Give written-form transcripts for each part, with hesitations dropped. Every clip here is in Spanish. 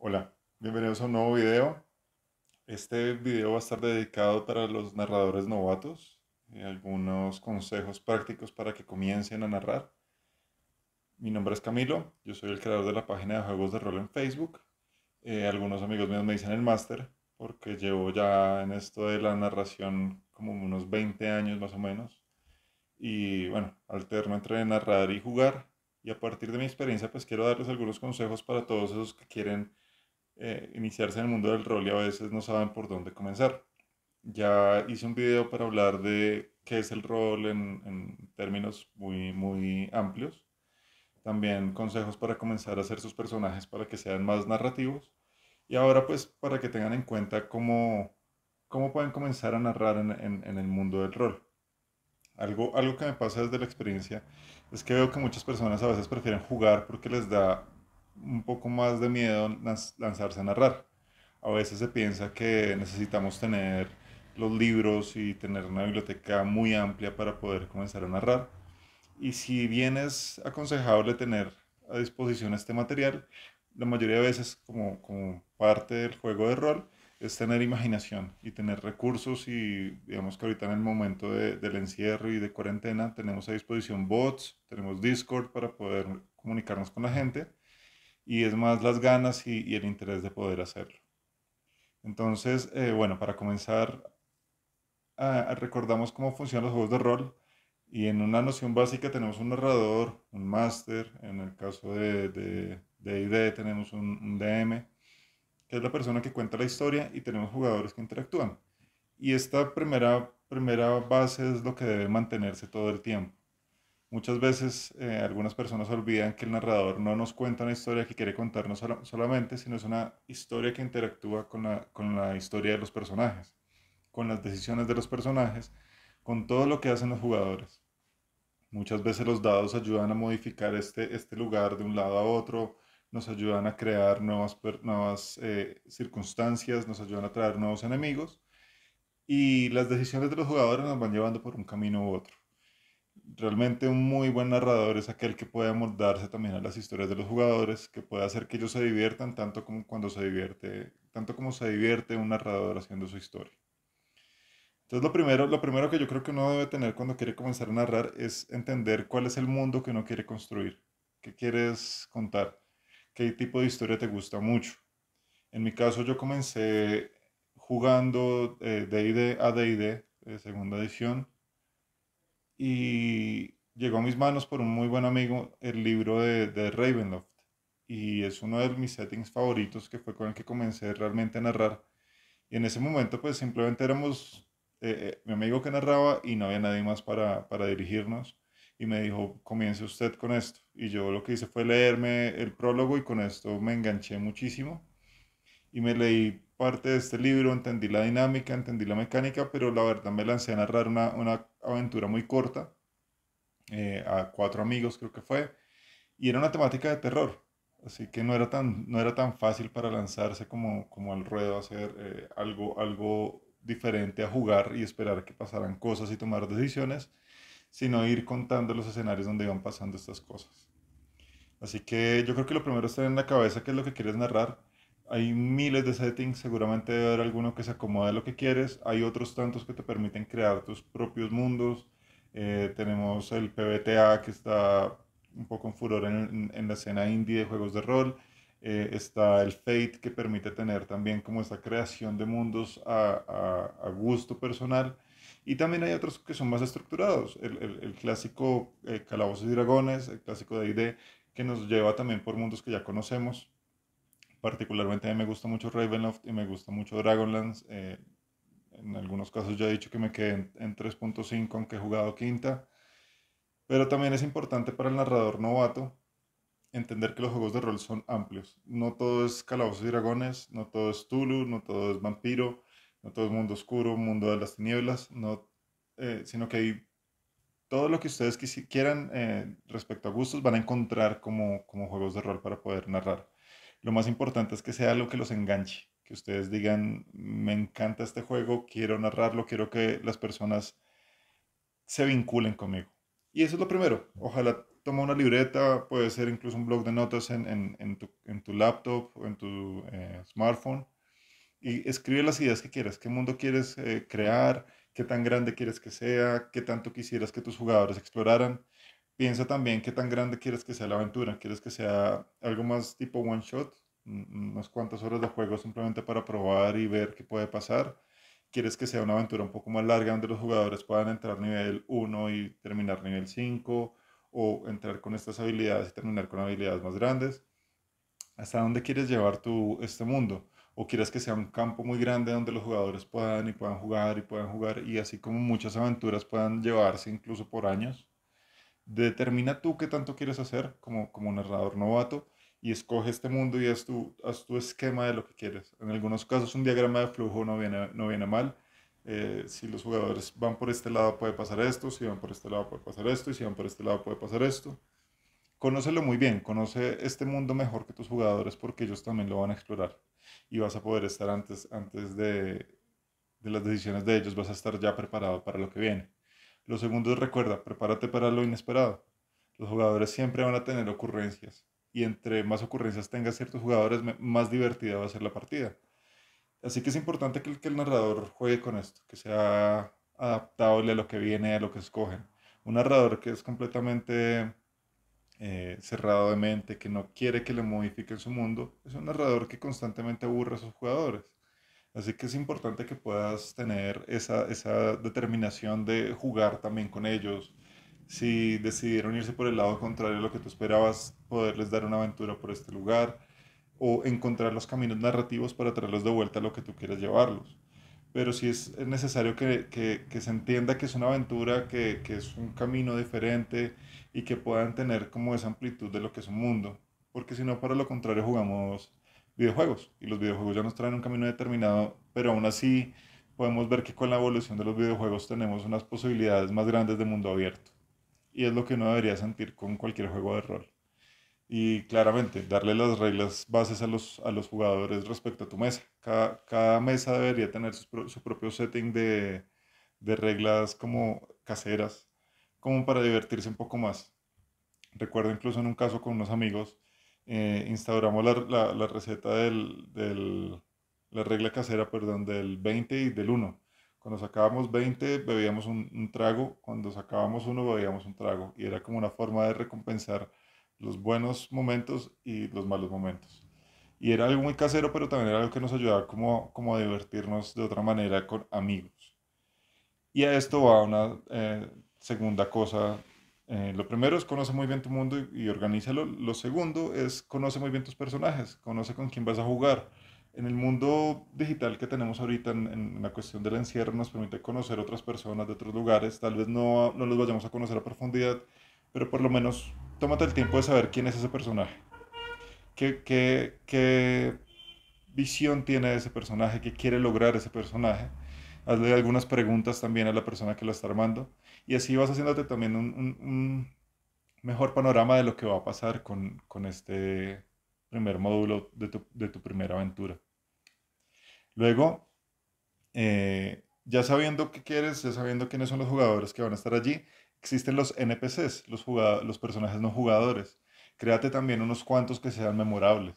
Hola, bienvenidos a un nuevo video. Este video va a estar dedicado para los narradores novatos y algunos consejos prácticos para que comiencen a narrar. Mi nombre es Camilo, yo soy el creador de la página de juegos de rol en Facebook. Algunos amigos míos me dicen el máster porque llevo ya en esto de la narración como unos 20 años más o menos. Y bueno, alterno entre narrar y jugar. Y a partir de mi experiencia, pues quiero darles algunos consejos para todos esos que quieren iniciarse en el mundo del rol y a veces no saben por dónde comenzar. Ya hice un video para hablar de qué es el rol en términos muy amplios. También consejos para comenzar a hacer sus personajes para que sean más narrativos. Y ahora pues para que tengan en cuenta cómo pueden comenzar a narrar en el mundo del rol. Algo que me pasa desde la experiencia es que veo que muchas personas a veces prefieren jugar porque les da un poco más de miedo lanzarse a narrar. A veces se piensa que necesitamos tener los libros y tener una biblioteca muy amplia para poder comenzar a narrar. Y si bien es aconsejable tener a disposición este material, la mayoría de veces como parte del juego de rol, es tener imaginación y tener recursos y digamos que ahorita en el momento del encierro y de cuarentena tenemos a disposición bots, tenemos Discord para poder comunicarnos con la gente y es más las ganas y el interés de poder hacerlo. Entonces, bueno, para comenzar, recordamos cómo funcionan los juegos de rol y en una noción básica tenemos un narrador, un máster, en el caso de D&D tenemos un DM, que es la persona que cuenta la historia y tenemos jugadores que interactúan. Y esta primera base es lo que debe mantenerse todo el tiempo. Muchas veces algunas personas olvidan que el narrador no nos cuenta una historia que quiere contarnos solamente, sino es una historia que interactúa con la historia de los personajes, con las decisiones de los personajes, con todo lo que hacen los jugadores. Muchas veces los dados ayudan a modificar este lugar de un lado a otro, nos ayudan a crear nuevas circunstancias, nos ayudan a traer nuevos enemigos y las decisiones de los jugadores nos van llevando por un camino u otro. Realmente un muy buen narrador es aquel que puede amoldarse también a las historias de los jugadores, que puede hacer que ellos se diviertan tanto como se divierte un narrador haciendo su historia. Entonces lo primero que yo creo que uno debe tener cuando quiere comenzar a narrar es entender cuál es el mundo que uno quiere construir, qué quieres contar. ¿Qué tipo de historia te gusta mucho? En mi caso yo comencé jugando D&D a D&D, segunda edición, y llegó a mis manos por un muy buen amigo el libro de Ravenloft, y es uno de mis settings favoritos que fue con el que comencé realmente a narrar. Y en ese momento pues simplemente éramos mi amigo que narraba y no había nadie más para dirigirnos. Y me dijo, comience usted con esto. Y yo lo que hice fue leerme el prólogo y con esto me enganché muchísimo. Y me leí parte de este libro, entendí la dinámica, entendí la mecánica, pero la verdad me lancé a narrar una aventura muy corta, a 4 amigos creo que fue, y era una temática de terror. Así que no era tan fácil para lanzarse como al ruedo, hacer algo diferente a jugar y esperar que pasaran cosas y tomar decisiones, sino ir contando los escenarios donde van pasando estas cosas. Así que yo creo que lo primero es tener en la cabeza qué es lo que quieres narrar. Hay miles de settings, seguramente debe haber alguno que se acomode a lo que quieres. Hay otros tantos que te permiten crear tus propios mundos. Tenemos el PBTA que está un poco en furor en la escena indie de juegos de rol. Está el Fate que permite tener también como esta creación de mundos a gusto personal. Y también hay otros que son más estructurados, el clásico Calabozos y Dragones, el clásico de D&D, que nos lleva también por mundos que ya conocemos. Particularmente a mí me gusta mucho Ravenloft y me gusta mucho Dragonlance. En algunos casos ya he dicho que me quedé en 3.5, aunque he jugado quinta. Pero también es importante para el narrador novato entender que los juegos de rol son amplios. No todo es Calabozos y Dragones, no todo es Tulu, no todo es Vampiro. No todo es mundo oscuro, mundo de las tinieblas, no, sino que hay todo lo que ustedes quieran respecto a gustos van a encontrar como juegos de rol para poder narrar. Lo más importante es que sea algo que los enganche, que ustedes digan, me encanta este juego, quiero narrarlo, quiero que las personas se vinculen conmigo. Y eso es lo primero. Ojalá toma una libreta, puede ser incluso un blog de notas en tu laptop o en tu smartphone. Y escribe las ideas que quieras, qué mundo quieres crear, qué tan grande quieres que sea, qué tanto quisieras que tus jugadores exploraran. Piensa también qué tan grande quieres que sea la aventura. ¿Quieres que sea algo más tipo one shot? Unas cuantas horas de juego simplemente para probar y ver qué puede pasar. ¿Quieres que sea una aventura un poco más larga donde los jugadores puedan entrar nivel 1 y terminar nivel 5? ¿O entrar con estas habilidades y terminar con habilidades más grandes? ¿Hasta dónde quieres llevar este mundo? ¿O quieres que sea un campo muy grande donde los jugadores puedan jugar y así como muchas aventuras puedan llevarse incluso por años? Determina tú qué tanto quieres hacer como narrador novato y escoge este mundo y haz tu esquema de lo que quieres. En algunos casos un diagrama de flujo no viene mal. Si los jugadores van por este lado puede pasar esto, si van por este lado puede pasar esto y si van por este lado puede pasar esto. Conócelo muy bien, conoce este mundo mejor que tus jugadores porque ellos también lo van a explorar y vas a poder estar antes de las decisiones de ellos, vas a estar ya preparado para lo que viene. Lo segundo es, recuerda, prepárate para lo inesperado. Los jugadores siempre van a tener ocurrencias. Y entre más ocurrencias tengas ciertos jugadores, más divertida va a ser la partida. Así que es importante que el narrador juegue con esto, que sea adaptable a lo que viene, a lo que escogen. Un narrador que es completamente cerrado de mente, que no quiere que le modifiquen su mundo, es un narrador que constantemente aburre a sus jugadores. Así que es importante que puedas tener esa determinación de jugar también con ellos. Si decidieron irse por el lado contrario a lo que tú esperabas, poderles dar una aventura por este lugar o encontrar los caminos narrativos para traerlos de vuelta a lo que tú quieres llevarlos. Pero sí es necesario que se entienda que es una aventura, que es un camino diferente y que puedan tener como esa amplitud de lo que es un mundo. Porque si no, para lo contrario, jugamos videojuegos, y los videojuegos ya nos traen un camino determinado, pero aún así podemos ver que con la evolución de los videojuegos tenemos unas posibilidades más grandes de mundo abierto, y es lo que uno debería sentir con cualquier juego de rol. Y claramente, darle las reglas bases a los jugadores respecto a tu mesa. Cada mesa debería tener su propio setting de reglas como caseras, como para divertirse un poco más. Recuerdo incluso en un caso con unos amigos, instauramos la receta la regla casera, perdón, del 20 y del 1. Cuando sacábamos 20 bebíamos un trago, cuando sacábamos 1 bebíamos un trago, y era como una forma de recompensar los buenos momentos y los malos momentos. Y era algo muy casero, pero también era algo que nos ayudaba como a divertirnos de otra manera con amigos. Y a esto va una segunda cosa. Lo primero es conoce muy bien tu mundo y organízalo. Lo segundo es conoce muy bien tus personajes, conoce con quién vas a jugar. En el mundo digital que tenemos ahorita, en la cuestión del encierro, nos permite conocer otras personas de otros lugares. Tal vez no los vayamos a conocer a profundidad, pero por lo menos tómate el tiempo de saber quién es ese personaje. ¿Qué visión tiene ese personaje? ¿Qué quiere lograr ese personaje? Hazle algunas preguntas también a la persona que lo está armando. Y así vas haciéndote también un mejor panorama de lo que va a pasar con este primer módulo de tu primera aventura. Luego, ya sabiendo qué quieres, ya sabiendo quiénes son los jugadores que van a estar allí, existen los NPCs, los personajes no jugadores. Créate también unos cuantos que sean memorables.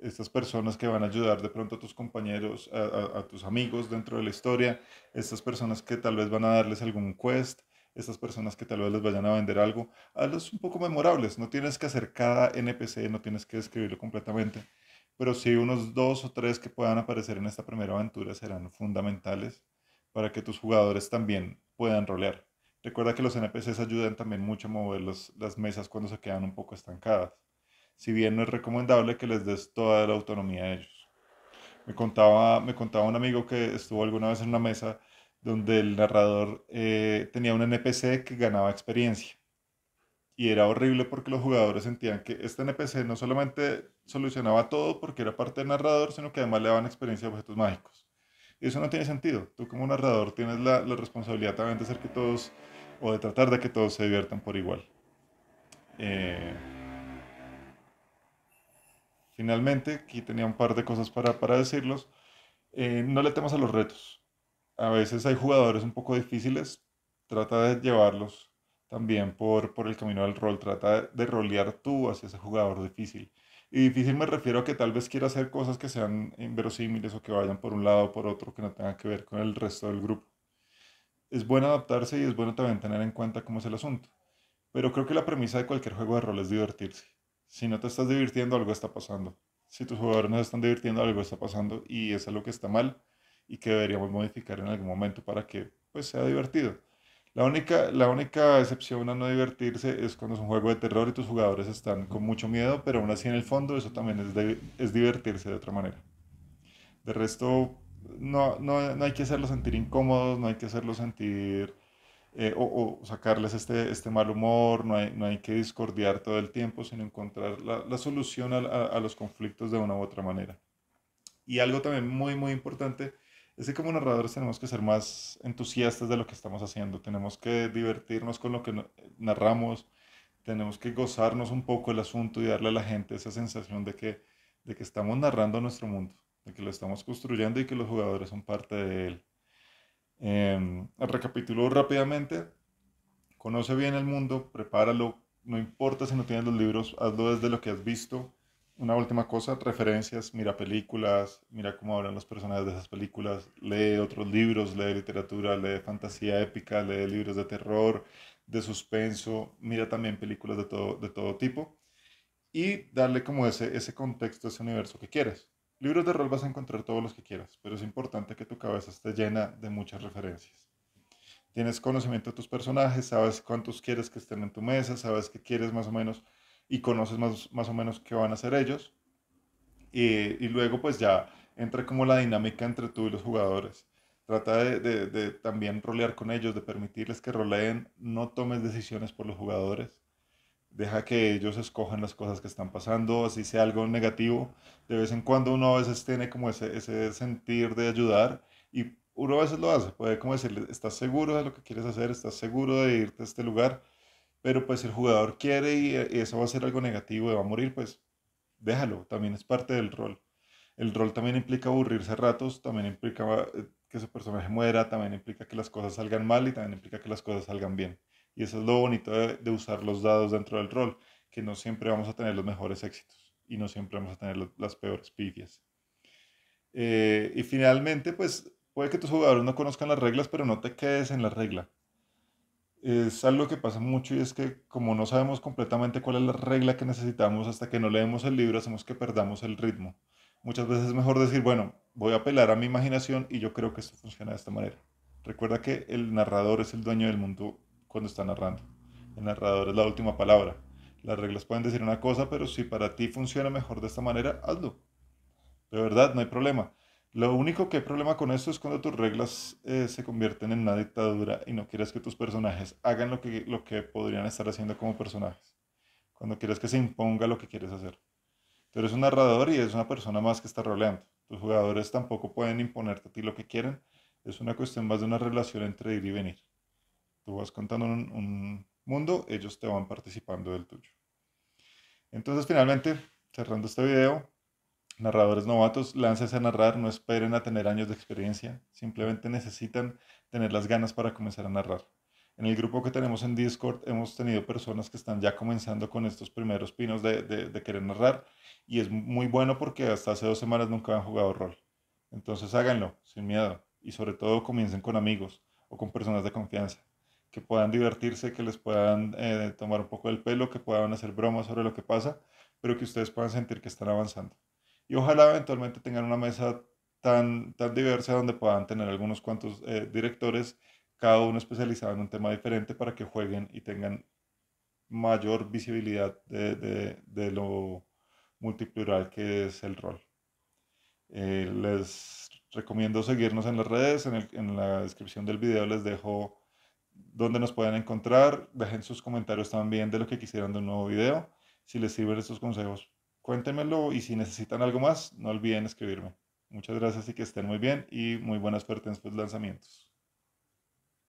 Estas personas que van a ayudar de pronto a tus compañeros, a tus amigos dentro de la historia, estas personas que tal vez van a darles algún quest, estas personas que tal vez les vayan a vender algo, hazlos un poco memorables. No tienes que hacer cada NPC, no tienes que describirlo completamente, pero sí unos 2 o 3 que puedan aparecer en esta primera aventura serán fundamentales para que tus jugadores también puedan rolear. Recuerda que los NPCs ayudan también mucho a mover las mesas cuando se quedan un poco estancadas. Si bien no es recomendable que les des toda la autonomía a ellos. Me contaba un amigo que estuvo alguna vez en una mesa donde el narrador tenía un NPC que ganaba experiencia. Y era horrible porque los jugadores sentían que este NPC no solamente solucionaba todo porque era parte del narrador, sino que además le daban experiencia a objetos mágicos. Y eso no tiene sentido. Tú como narrador tienes la responsabilidad también de hacer que todos, o de tratar de que todos se diviertan por igual. Finalmente, aquí tenía un par de cosas para decirlos. No le temas a los retos. A veces hay jugadores un poco difíciles. Trata de llevarlos también por el camino del rol. Trata de rolear tú hacia ese jugador difícil. Y difícil me refiero a que tal vez quiera hacer cosas que sean inverosímiles o que vayan por un lado o por otro, que no tengan que ver con el resto del grupo. Es bueno adaptarse y es bueno también tener en cuenta cómo es el asunto. Pero creo que la premisa de cualquier juego de rol es divertirse. Si no te estás divirtiendo, algo está pasando. Si tus jugadores no se están divirtiendo, algo está pasando. Y eso es lo que está mal y que deberíamos modificar en algún momento para que pues, sea divertido. La única excepción a no divertirse es cuando es un juego de terror y tus jugadores están con mucho miedo, pero aún así en el fondo eso también es divertirse de otra manera. De resto, no hay que hacerlos sentir incómodos, no hay que hacerlos sentir o sacarles este mal humor, no hay que discordiar todo el tiempo, sino encontrar la solución a los conflictos de una u otra manera. Y algo también muy, muy importante es que como narradores tenemos que ser más entusiastas de lo que estamos haciendo. Tenemos que divertirnos con lo que narramos, tenemos que gozarnos un poco el asunto y darle a la gente esa sensación de que estamos narrando nuestro mundo, de que lo estamos construyendo y que los jugadores son parte de él. Recapitulo rápidamente. Conoce bien el mundo, prepáralo, no importa si no tienes los libros, hazlo desde lo que has visto. Una última cosa, referencias, mira películas, mira cómo hablan los personajes de esas películas, lee otros libros, lee literatura, lee fantasía épica, lee libros de terror, de suspenso, mira también películas de todo tipo y darle como ese contexto, ese universo que quieras. Libros de rol vas a encontrar todos los que quieras, pero es importante que tu cabeza esté llena de muchas referencias. Tienes conocimiento de tus personajes, sabes cuántos quieres que estén en tu mesa, sabes qué quieres más o menos y conoces más o menos qué van a hacer ellos, y luego pues ya entra como la dinámica entre tú y los jugadores. Trata de también rolear con ellos, de permitirles que roleen, no tomes decisiones por los jugadores, deja que ellos escojan las cosas que están pasando, así sea algo negativo. De vez en cuando uno a veces tiene como ese sentir de ayudar, y uno a veces lo hace, puede como decirle, estás seguro de lo que quieres hacer, estás seguro de irte a este lugar, pero pues el jugador quiere y eso va a ser algo negativo y va a morir, pues déjalo, también es parte del rol. El rol también implica aburrirse a ratos, también implica que su personaje muera, también implica que las cosas salgan mal y también implica que las cosas salgan bien. Y eso es lo bonito de usar los dados dentro del rol, que no siempre vamos a tener los mejores éxitos y no siempre vamos a tener las peores pifias. Y finalmente, pues puede que tus jugadores no conozcan las reglas, pero no te quedes en la regla. Es algo que pasa mucho y es que como no sabemos completamente cuál es la regla que necesitamos hasta que no leemos el libro, hacemos que perdamos el ritmo. Muchas veces es mejor decir, bueno, voy a apelar a mi imaginación y yo creo que esto funciona de esta manera. Recuerda que el narrador es el dueño del mundo cuando está narrando. El narrador es la última palabra. Las reglas pueden decir una cosa, pero si para ti funciona mejor de esta manera, hazlo. De verdad, no hay problema. Lo único que hay problema con esto es cuando tus reglas se convierten en una dictadura y no quieres que tus personajes hagan lo que podrían estar haciendo como personajes. Cuando quieres que se imponga lo que quieres hacer. Tú eres un narrador y eres una persona más que está roleando. Tus jugadores tampoco pueden imponerte a ti lo que quieren. Es una cuestión más de una relación entre ir y venir. Tú vas contando un mundo, ellos te van participando del tuyo. Entonces, finalmente, cerrando este video, narradores novatos, láncense a narrar, no esperen a tener años de experiencia, simplemente necesitan tener las ganas para comenzar a narrar. En el grupo que tenemos en Discord hemos tenido personas que están ya comenzando con estos primeros pinos de querer narrar y es muy bueno porque hasta hace 2 semanas nunca habían jugado rol. Entonces háganlo, sin miedo, y sobre todo comiencen con amigos o con personas de confianza, que puedan divertirse, que les puedan tomar un poco el pelo, que puedan hacer bromas sobre lo que pasa, pero que ustedes puedan sentir que están avanzando. Y ojalá eventualmente tengan una mesa tan diversa donde puedan tener algunos cuantos directores, cada uno especializado en un tema diferente para que jueguen y tengan mayor visibilidad de lo multiplural que es el rol. Les recomiendo seguirnos en las redes, en la descripción del video les dejo donde nos pueden encontrar, dejen sus comentarios también de lo que quisieran de un nuevo video, si les sirven estos consejos. Cuéntenmelo y si necesitan algo más, no olviden escribirme. Muchas gracias y que estén muy bien y muy buena suerte en sus lanzamientos.